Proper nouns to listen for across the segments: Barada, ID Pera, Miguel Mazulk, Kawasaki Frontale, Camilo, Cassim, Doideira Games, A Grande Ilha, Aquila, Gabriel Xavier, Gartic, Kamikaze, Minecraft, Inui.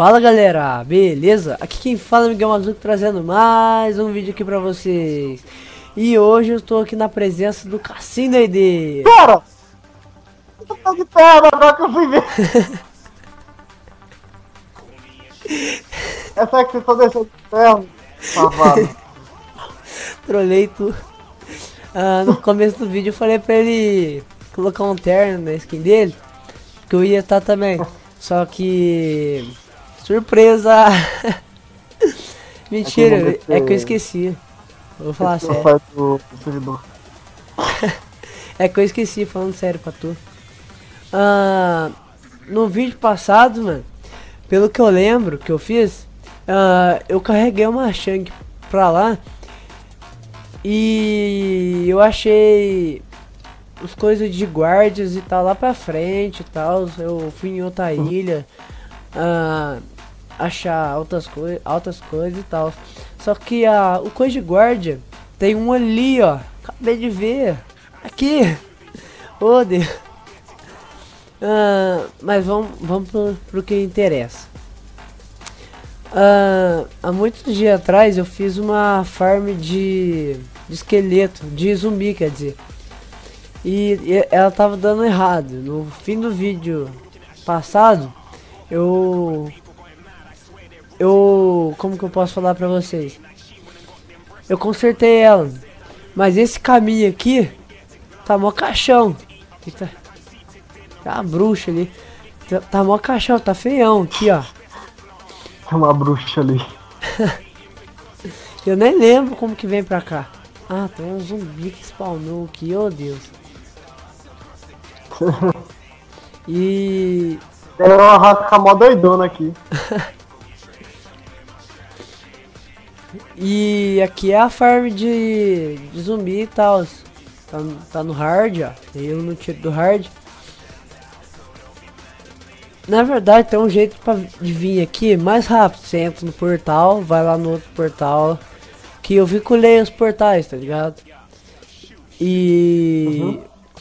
Fala galera, beleza? Aqui quem fala é o Miguel Mazulk, trazendo mais um vídeo aqui pra vocês. E hoje eu tô aqui na presença do Cassim da ID Pera! Eu tô de pera, agora que eu fui ver. Essa é que vocês estão deixando de perna, safado. Trolei tu. No começo do vídeo eu falei pra ele colocar um terno na skin dele, que eu ia estar também. Só que... surpresa! Mentira, é que eu esqueci. Vou falar sério. É que eu esqueci, falando sério pra tu. No vídeo passado, mano, pelo que eu lembro que eu fiz, eu carreguei uma Shang pra lá e eu achei as coisas de guardas e tal lá pra frente e tal. Eu fui em outra ilha. Achar altas coisas e tal. Só que o coisa de guarda tem um ali, ó. Acabei de ver. Aqui. Oh, Deus. Mas vamos pro que interessa. Há muitos dias atrás eu fiz uma farm de esqueleto, de zumbi, quer dizer. E ela tava dando errado. No fim do vídeo passado, como que eu posso falar pra vocês? Eu consertei ela. Mas esse caminho aqui tá mó caixão. Tá uma bruxa ali. Tá mó caixão, tá feião aqui, ó. Tá uma bruxa ali. Eu nem lembro como que vem pra cá. Ah, tem um zumbi que spawnou aqui, oh Deus. E... tem uma rasca mó doidona aqui. E aqui é a farm de zumbi e tal. Tá no hard, ó. Eu no tiro do hard. Na verdade tem um jeito de vir aqui mais rápido. Você entra no portal, vai lá no outro portal. Que eu vinculei os portais, tá ligado? E...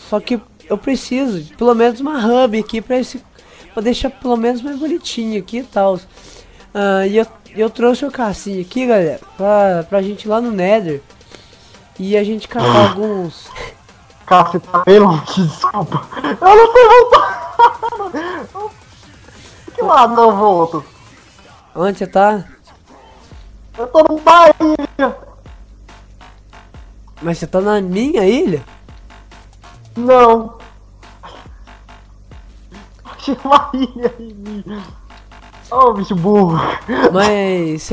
só que eu preciso de pelo menos uma hub aqui pra esse... pra deixar pelo menos mais bonitinho aqui e tal. E eu trouxe o Cassim aqui, galera, pra gente ir lá no Nether e a gente catar alguns... Cassim tá bem longe, desculpa. Eu não fui voltar. Que lado eu volto? Onde você tá? Eu tô numa ilha. Mas você tá na minha ilha? Não. Achei uma ilha em mim. Oh, bicho burro. Mas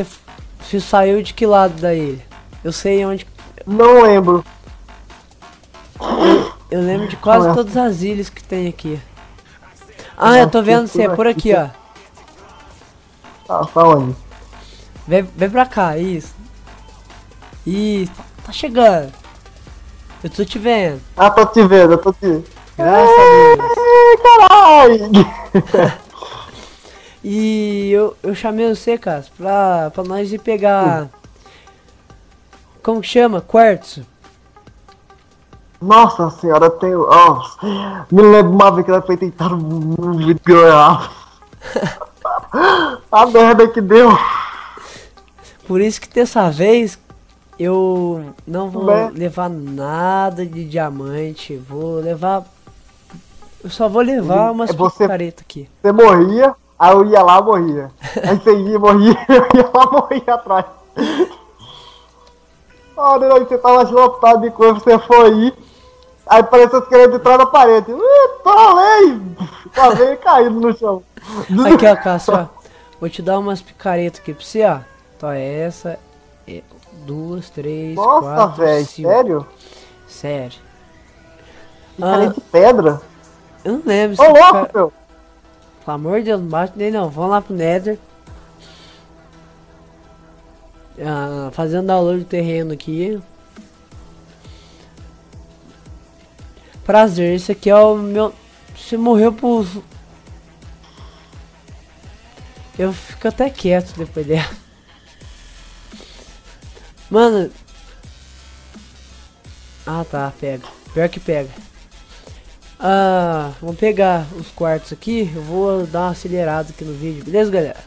você saiu de que lado da ilha? Eu sei onde... não lembro. Eu lembro de quase todas as ilhas que tem aqui. Ah, eu tô vendo você, é por aqui, ó. Tá onde? Vem pra cá, isso. Ih, tá chegando. Eu tô te vendo. Ah, tô te vendo, eu tô te vendo. Graças a Deus. Caralho. E eu chamei você, cara, pra nós ir pegar... como que chama? Quartzo. Nossa senhora, eu tenho... oh, me lembro uma vez que ela foi tentar um vídeo. A merda que deu. Por isso que dessa vez eu não vou levar nada de diamante. Vou levar... eu só vou levar umas picaretas aqui. Você morria... aí eu ia lá, morria. Aí você ia, morria. Eu ia lá, morria atrás. Olha, aí você tava lotado de coisa, você foi aí. Aí parecia que querendo entrar na parede. Trolei! Tava caído no chão. Aqui, ó, Cássio. Vou te dar umas picaretas aqui pra você, ó. Então essa. 2, 3, nossa, 4, véio, 5. Sério? Sério. Picareta de pedra? Eu não lembro. Ô, louco, meu! Pelo amor de Deus, não bate nem não. Vamos lá pro Nether. Fazendo download do terreno aqui. Prazer, esse aqui é o meu... você morreu por... eu fico até quieto depois dela. Mano... ah tá, pega. Pior que pega. Vamos pegar os quartos aqui. Eu vou dar uma acelerada aqui no vídeo, beleza, galera?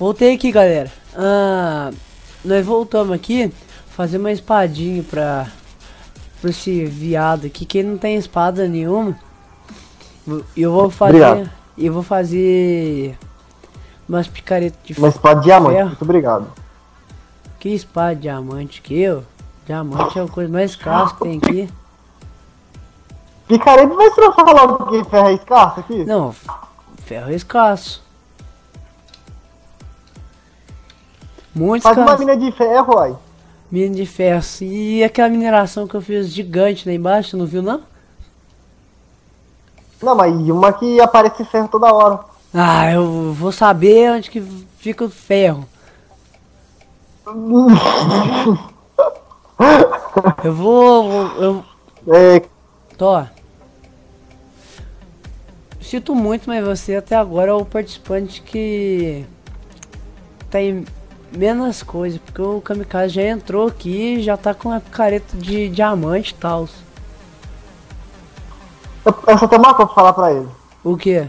Voltei aqui, galera. Nós voltamos aqui fazer uma espadinha pra esse viado aqui que não tem espada nenhuma. Eu vou fazer. Obrigado. Eu vou fazer umas picaretas de ferro. Uma espada de diamante, ferro. Muito obrigado. Que espada de diamante que eu? Diamante é a coisa mais escassa que tem aqui. Picareta vai se transformar logo porque ferro é escasso aqui? Não, ferro é escasso. Muito escasso. Faz uma mina de ferro, uai. Mina de ferro, e aquela mineração que eu fiz gigante lá embaixo, não viu não? Não, mas uma que aparece ferro toda hora. Ah, eu vou saber onde que fica o ferro. Eu vou... É... Tó. Sinto muito, mas você até agora é o participante que... tem menos coisa, porque o Kamikaze já entrou aqui e já tá com a picareta de diamante e tal. Eu só tenho uma coisa pra falar pra ele. O quê?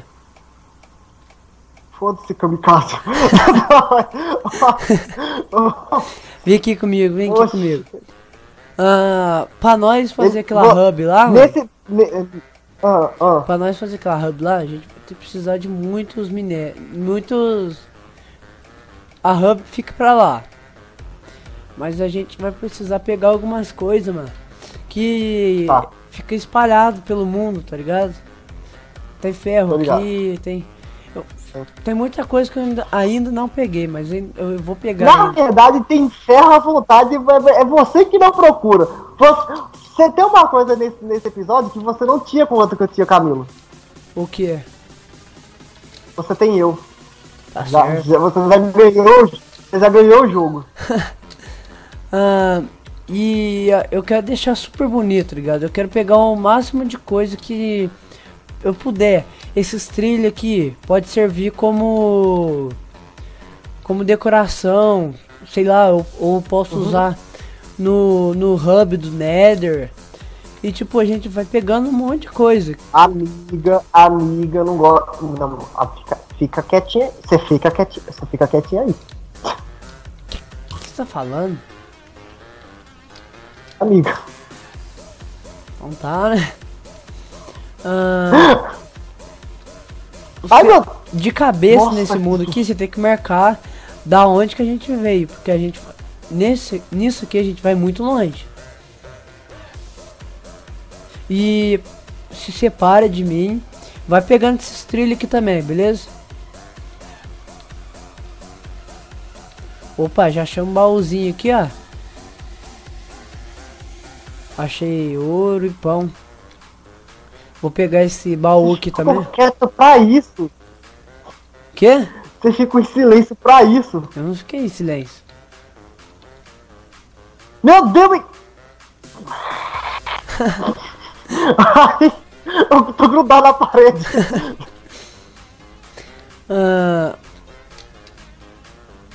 Foda-se, Kamikaze. Vem aqui comigo, vem aqui. Oxi. Comigo. Pra nós fazer aquela hub lá, pra nós fazer aquela hub lá, a gente vai precisar de muitos minérios. Muitos... A hub fica pra lá. Mas a gente vai precisar pegar algumas coisas, mano. Que... Tá. Fica espalhado pelo mundo, tá ligado? Tem ferro aqui, tem... Tem muita coisa que eu ainda não peguei, mas eu vou pegar. Na verdade, tem ferro à vontade, é você que não procura. Você tem uma coisa nesse episódio que você não tinha com o outro que eu tinha, Camilo. O que? Você tem eu. Tá certo. Você já ganhou o jogo. E eu quero deixar super bonito, ligado? Eu quero pegar o máximo de coisa que eu puder. Esses trilhos aqui pode servir como decoração, sei lá, ou posso usar no hub do Nether. E tipo, a gente vai pegando um monte de coisa. Amiga, não gosto. Não, fica quietinha. Você fica quietinha. Você fica quietinha aí. O que você tá falando? Amiga. Então tá, né? Ai, meu... De cabeça. Nossa, nesse mundo aqui, você tem que marcar da onde que a gente veio, porque a gente nisso aqui a gente vai muito longe. E se separa de mim, vai pegando esses trilhos aqui também, beleza? Opa, já achei um baúzinho aqui, ó. Achei ouro e pão. Vou pegar esse baú aqui também. Você ficou quieto pra isso. Quê? Você ficou em silêncio pra isso. Eu não fiquei em silêncio. Meu Deus! Ai, eu tô grudado na parede.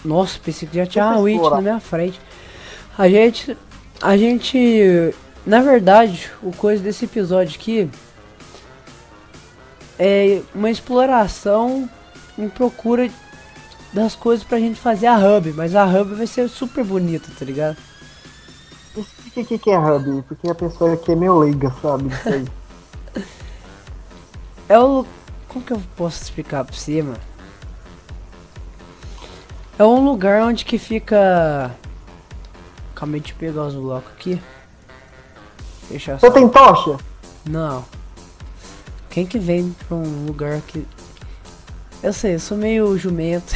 Nossa, pensei que já tinha uma witch na minha frente. A gente... Na verdade, o coisa desse episódio aqui... É uma exploração em procura das coisas pra gente fazer a hub, mas a hub vai ser super bonita, tá ligado? Explica o que é hub, porque a pessoa aqui é meio leiga, sabe? É o... Como que eu posso explicar pra você, mano? É um lugar onde que fica... Acabei de pegar os blocos aqui. Deixa só... Você tem tocha? Não. Quem que vem pra um lugar que... Eu sei, eu sou meio jumento.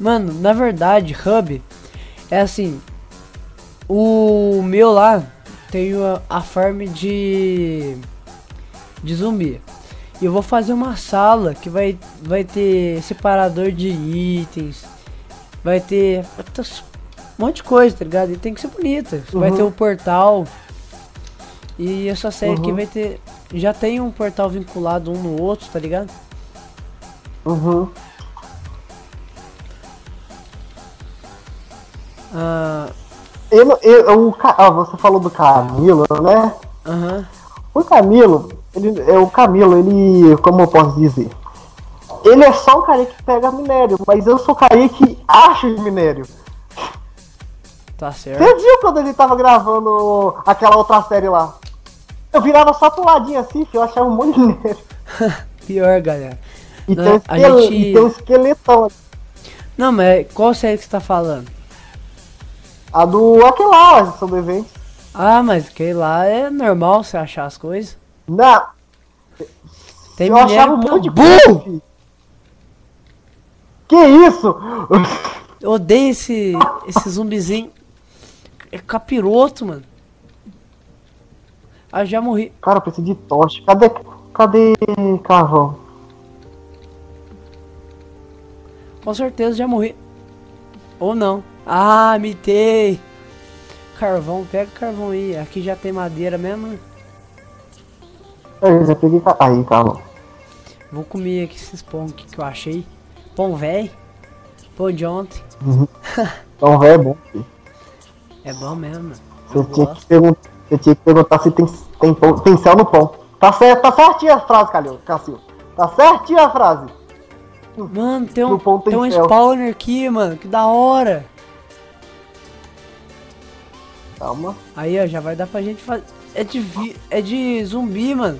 Mano, na verdade, hub é assim... O meu lá tem a farm de zumbi. E eu vou fazer uma sala que vai ter separador de itens. Vai ter um monte de coisa, tá ligado? E tem que ser bonita. Vai ter o portal. E essa série aqui vai ter... Já tem um portal vinculado um no outro, tá ligado? Você falou do Camilo, né? O Camilo, ele... Como eu posso dizer? ele é só um cara que pega minério, mas eu sou o cara que acha de minério. Tá certo. Você viu quando ele tava gravando aquela outra série lá? Eu virava só pro ladinho assim, que eu achava um monte de minério. Pior, galera. E não, tem, e tem um esqueletão. Não, mas qual série que você tá falando? A do Aquila, a são do evento. Ah, mas que lá é normal você achar as coisas. Não. Tem eu achava um monte de burro. Que isso? Eu odeio esse zumbizinho. É capiroto, mano. Ah, já morri. Cara, eu preciso de tocha. Cadê carvão? Com certeza já morri. Ou não. Ah, mitei. Carvão, pega carvão aí. Aqui já tem madeira mesmo. Eu já peguei aí, calma. Vou comer aqui esses pão que eu achei. Pão velho. Pão de ontem. Uhum. Pão velho é bom, filho. É bom mesmo, mano. Eu tinha que perguntar se tem sal no pão. Tá certinha a frase, Cassim. Tá certinha a frase. Mano, tem um spawner aqui, mano. Que da hora. Calma. Aí, ó, já vai dar pra gente fazer. É de zumbi, mano.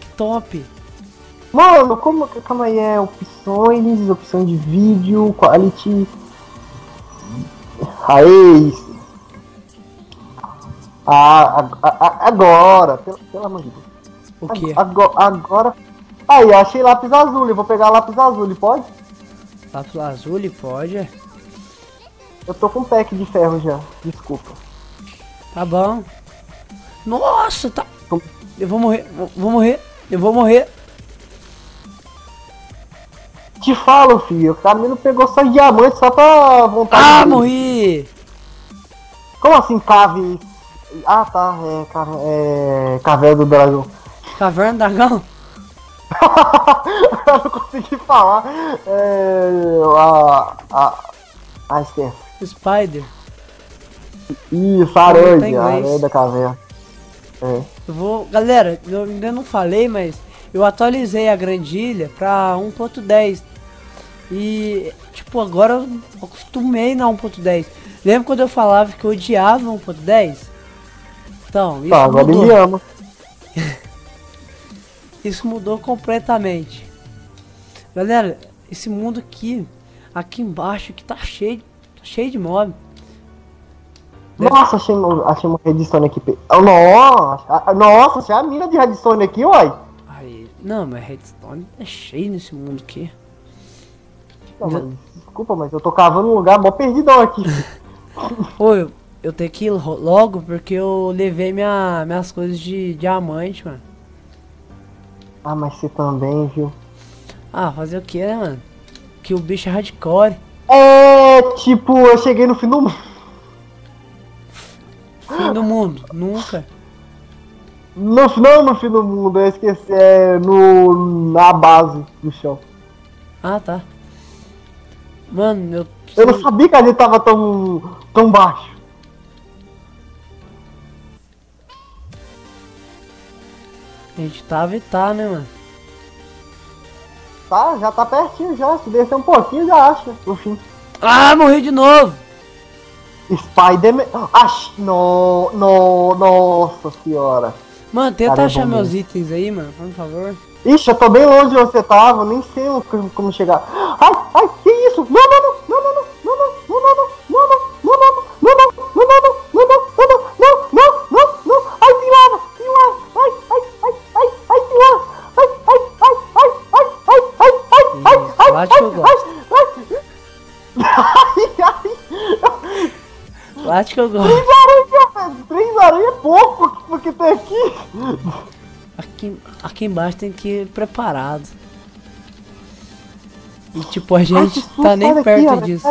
Que top. Mano, calma aí, é opções de vídeo, quality. Aí. Agora. Pelo amor de Deus. O quê? Agora. Aí, achei lápis azul. Eu vou pegar lápis azul, pode? Lápis azul, pode. Eu tô com um pack de ferro já. Desculpa. Tá bom. Nossa, tá. Eu vou morrer, eu vou morrer. Te falo, filho, o Camilo pegou só diamante só pra vontade. Ah, morri! Como assim, cave? Ah, tá, é caverna do dragão. Caverna do dragão? Eu não consegui falar. Esquece. Spider. Isso, aranha da caverna. É. Galera, eu ainda não falei, mas eu atualizei a Grande Ilha pra 1.10. E, tipo, agora eu acostumei na 1.10. Lembra quando eu falava que eu odiava 1.10? Então, isso agora mudou. Ele ama. Isso mudou completamente. Galera, esse mundo aqui embaixo, que tá cheio de mob. Nossa, achei uma redstone aqui. Nossa, achei a mina de redstone aqui, uai. Aí, não, mas redstone é cheio nesse mundo aqui. Não, mas, desculpa, mas eu tô cavando um lugar mó perdidão aqui. Pô, eu tenho que ir logo porque eu levei minhas coisas de diamante, mano. Ah, mas você também, viu? Ah, fazer o que, né, mano? Que o bicho é hardcore. É, tipo, eu cheguei no fim do mundo. Fim do mundo, nunca. Não no fim do mundo, eu esqueci, na base do chão. Ah, tá. Mano, eu não sabia que a gente tava tão baixo. A gente tava e tá, né, mano? Tá, já tá pertinho já, se descer um pouquinho já acha, no fim. Ah, morri de novo! Spider-Man. Nossa senhora. Mano, tenta achar meus itens aí, mano, por favor. Ixi, eu tô bem longe de onde você tava, nem sei como chegar. Ai, que isso? Não, ai, ai, acho que eu gosto. Três aranhas é pouco porque tem aqui embaixo tem que ir preparado. E tipo, a gente tá nem perto disso.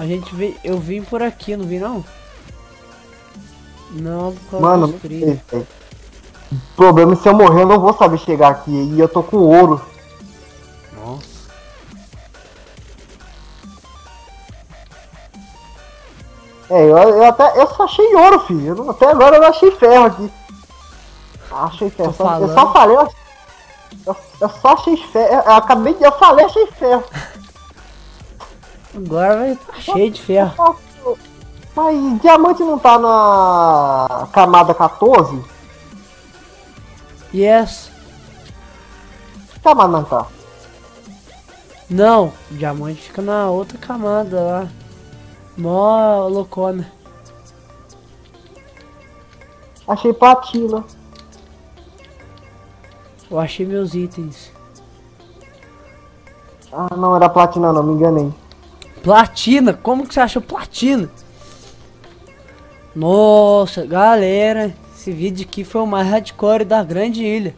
A gente veio. Eu vim por aqui, não vi não? Não, por causa dos trilhos. O problema é se eu morrer eu não vou saber chegar aqui, e eu tô com ouro. Nossa. É, eu só achei ouro, filho. Até agora eu não achei ferro aqui. Achei ferro. Eu só falei. Eu só achei ferro. Eu falei, achei ferro. Agora vai cheio de ferro. Mas diamante não tá na camada 14? Yes. Que camada não tá? Não, diamante fica na outra camada lá. Mó loucona. Achei platina. Eu achei meus itens. Ah, não era platina não, me enganei. Platina? Como que você achou platina? Nossa, galera, esse vídeo aqui foi o mais hardcore da Grande Ilha.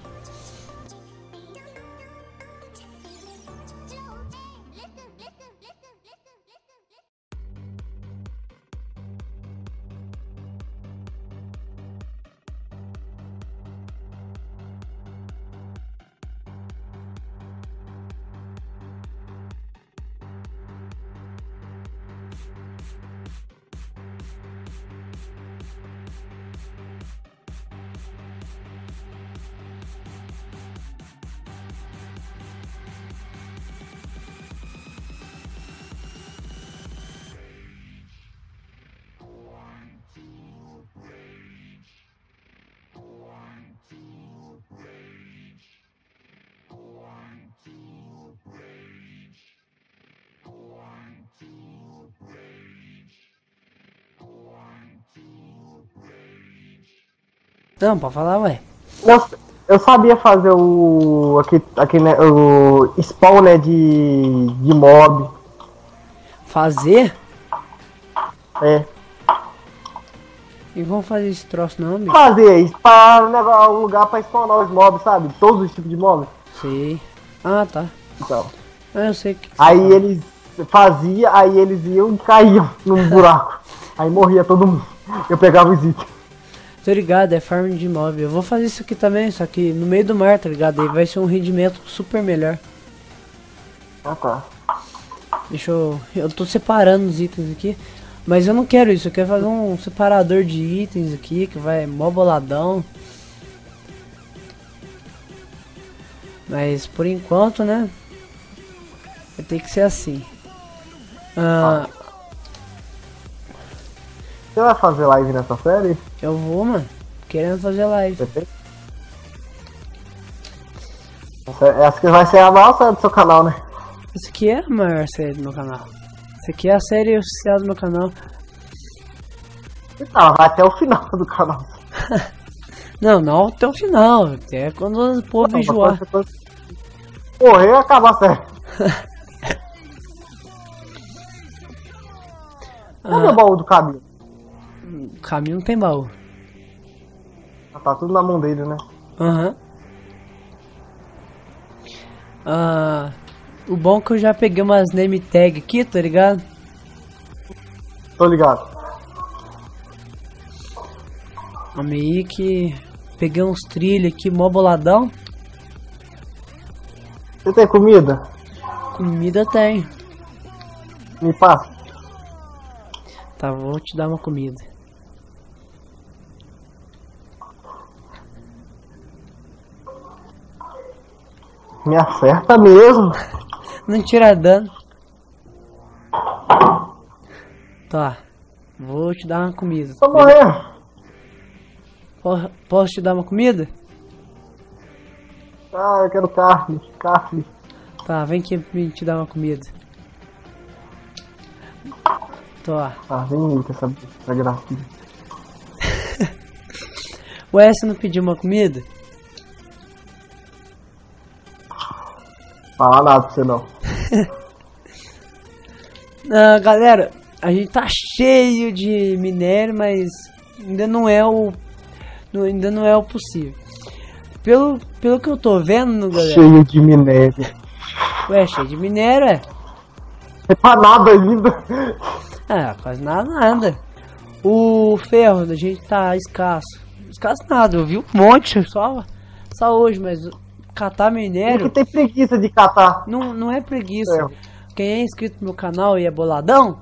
Então, pra falar, ué. Nossa, eu sabia fazer o... Aqui, né, o spawn, né, de mob. Fazer? É. E vamos fazer esse troço não, amigo? Fazer, spawn, levar um lugar pra spawnar os mobs, sabe? Todos os tipos de mobs. Sei. Ah, tá. Então. Eu sei que... Aí eles faziam, aí eles iam e caíam num buraco. Aí morria todo mundo. Eu pegava os itens. Tô ligado, é farm de mob. Eu vou fazer isso aqui também, só que no meio do mar, tá ligado? Aí vai ser um rendimento super melhor. Ah, tá. Deixa eu... Eu tô separando os itens aqui. Mas eu não quero isso, eu quero fazer um separador de itens aqui, que vai mó boladão. Mas por enquanto, né? Vai ter que ser assim. Você vai fazer live nessa série? Eu vou, mano. Querendo fazer live. Perfeito. Essa que vai ser a maior série do seu canal, né? Isso aqui é a maior série do meu canal. Isso aqui é a série oficial do meu canal. Não, vai até o final do canal. Não, não até o final. Até quando o povo enjoar. Porra, eu ia acabar a série. Cadê o baú do Camilo? O Camilo não tem baú. Tá tudo na mão dele, né? Aham. O bom é que eu já peguei umas name tag aqui, tá ligado? Tô ligado. Amei que... Peguei uns trilhos aqui, mó boladão. Você tem comida? Comida tem. Me passa. Tá, vou te dar uma comida. Me acerta mesmo. Não tira dano. Tá, vou te dar uma comida. Vou morrer. Posso te dar uma comida? Ah, eu quero carne, carne. Tá, vem aqui pra mim te dar uma comida. Tá, vem aí com essa gracinha. Ué, você não pediu uma comida? Fala nada pra você não. Galera, a gente tá cheio de minério, mas ainda não é o... Ainda não é o possível. Pelo que eu tô vendo, galera... Cheio de minério. Ué, cheio de minério, é? É pra nada ainda. Ah, quase nada. O ferro da gente tá escasso. Escasso nada, eu vi um monte só hoje, mas catar minério... Porque tem preguiça de catar. Não, não é preguiça. Ferro. Quem é inscrito no meu canal e é boladão,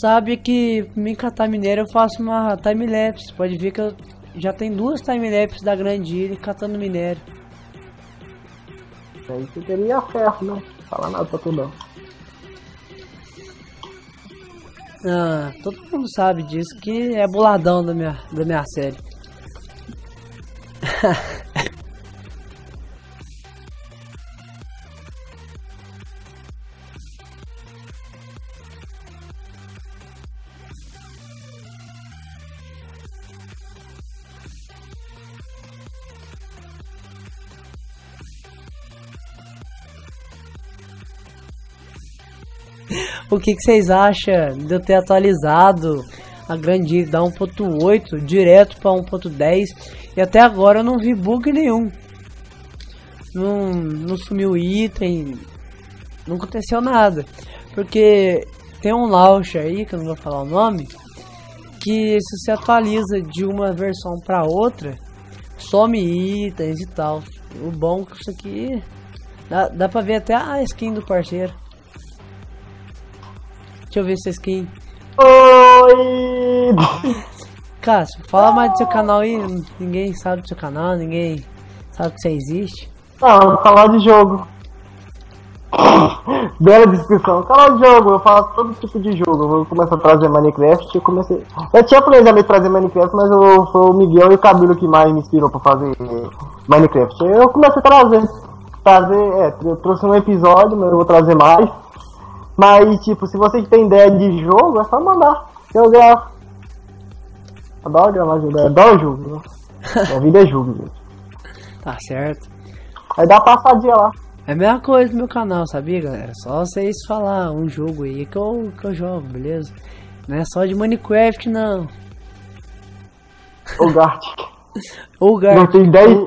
sabe que me catar minério eu faço uma timelapse. Pode ver que eu já tem duas timelapses da Grande Ilha catando minério. Aí tu queria ferro, não fala nada pra tu não. Ah, todo mundo sabe disso, que é boladão da minha série. O que vocês acham de eu ter atualizado a Grande Ilha da 1.8 direto para 1.10 e até agora eu não vi bug nenhum, não sumiu item, não aconteceu nada, porque tem um launch aí, que eu não vou falar o nome, que se você atualiza de uma versão para outra, some itens e tal. O bom é que isso aqui dá pra ver até a skin do parceiro. Deixa eu ver essa skin. Oi! Cássio, fala mais do seu canal aí. Ninguém sabe do seu canal, ninguém sabe que você existe. Ah, eu vou falar de jogo. Bela descrição. Canal de jogo, eu falo todo tipo de jogo. Eu vou começar a trazer Minecraft. Eu tinha planejado trazer Minecraft, mas foi o Miguel e o Camilo que mais me inspirou pra fazer Minecraft. Eu comecei a trazer, eu trouxe um episódio, mas eu vou trazer mais. Mas, tipo, se você tem ideia de jogo, é só mandar, que eu gravo. Adoro gravar jogo, adoro jogo, né? Minha vida é jogo, gente. Tá certo. Aí dá uma passadinha lá. É a mesma coisa no meu canal, sabia, galera? Só vocês falar um jogo aí que eu jogo, beleza? Não é só de Minecraft, não. Ou Gartic. Ou Gartic.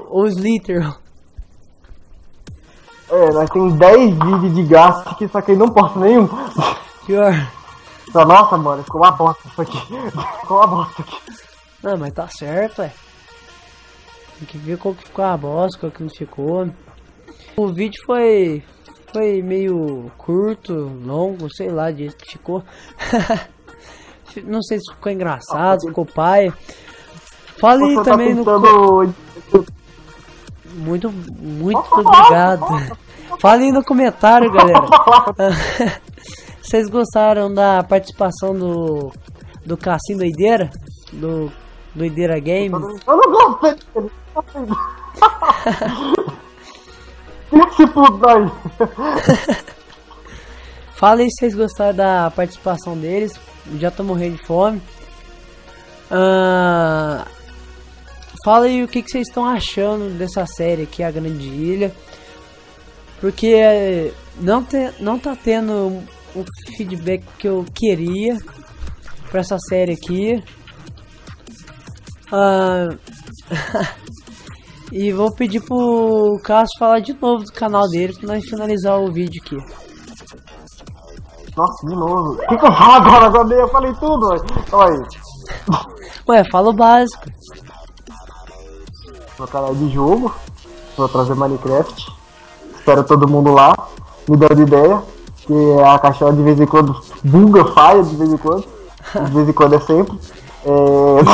Ou Slither. É, nós temos 10 vídeos de gasto que só que eu não posto nenhum. Pior. Nossa, mano, ficou uma bosta isso aqui. Ficou uma bosta aqui. Não, mas tá certo, é. Tem que ver qual que ficou a bosta, qual que não ficou. O vídeo foi meio curto, longo, sei lá, de que ficou. Não sei se ficou engraçado, se ficou paia. Fala aí também no... Muito obrigado. Fala aí no comentário, galera. Vocês gostaram da participação do Cassim Doideira? Do Doideira Games? Eu não gostei. Fala aí se vocês gostaram da participação deles. Já tô morrendo de fome. Fala aí o que vocês estão achando dessa série aqui, A Grande Ilha. Porque não tá tendo o feedback que eu queria pra essa série aqui. E vou pedir pro Cássio falar de novo do canal dele pra nós finalizar o vídeo aqui. Nossa, de novo. O que eu falo agora? Eu falei tudo, ué. Olha aí. Ué, fala o básico. Meu canal de jogo, vou trazer Minecraft, espero todo mundo lá, me dando ideia, que a caixinha de vez em quando buga, falha de vez em quando é sempre.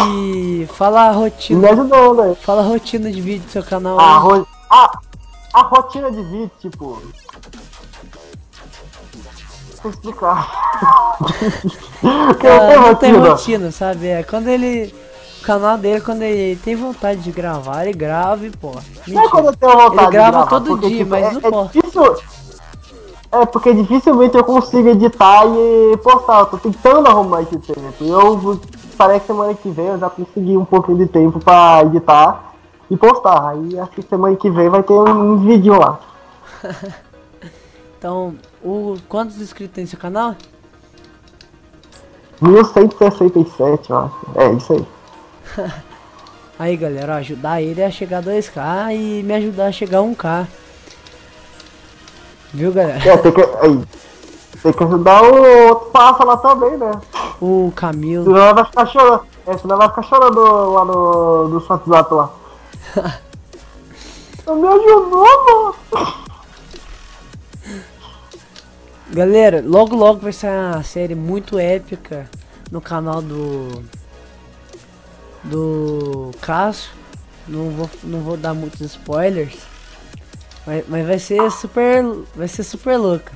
E fala a rotina, me ajudando aí. Fala a rotina de vídeo do seu canal. A rotina de vídeo, tipo, vou explicar. Não tem rotina, sabe, quando ele... O canal dele, quando ele tem vontade de gravar, ele grava e pô. Não é quando eu tenho vontade, ele grava todo dia, tipo, mas não importa. É porque dificilmente eu consigo editar e postar. Eu tô tentando arrumar esse tempo. Parece que semana que vem eu já consegui um pouquinho de tempo pra editar e postar. Aí acho que semana que vem vai ter um vídeo lá. Então, quantos inscritos tem no seu canal? 1167, eu acho. É, isso aí. Aí galera, ó, ajudar ele a chegar a 2K e me ajudar a chegar a 1K. Viu, galera? Tem que ajudar o outro passa lá também, né? O Camilo. Senão ela vai ficar chorando. Senão vai ficar chorando lá no Santos Lato lá. Não me ajudou, mano. Galera, logo logo vai ser uma série muito épica no canal do Cássio. Não vou dar muitos spoilers, mas vai ser super louca.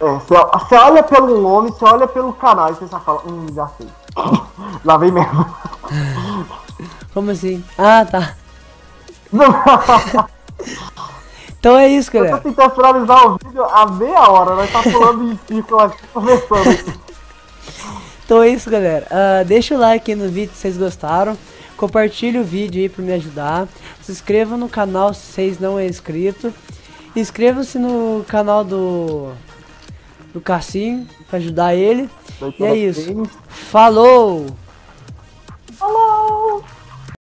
É, você olha pelo nome, você olha pelo canal e você só fala, já sei. Lá vem mesmo. Como assim? Ah, tá. Então é isso, galera. Eu tô tentando finalizar o vídeo há meia hora, nós tá pulando em círculo aqui, começando. Então é isso, galera. Deixa o like aí no vídeo se vocês gostaram. Compartilhe o vídeo aí pra me ajudar. Se inscreva no canal se vocês não é inscrito. Inscreva-se no canal do Cassim, pra ajudar ele. E é isso. Falou!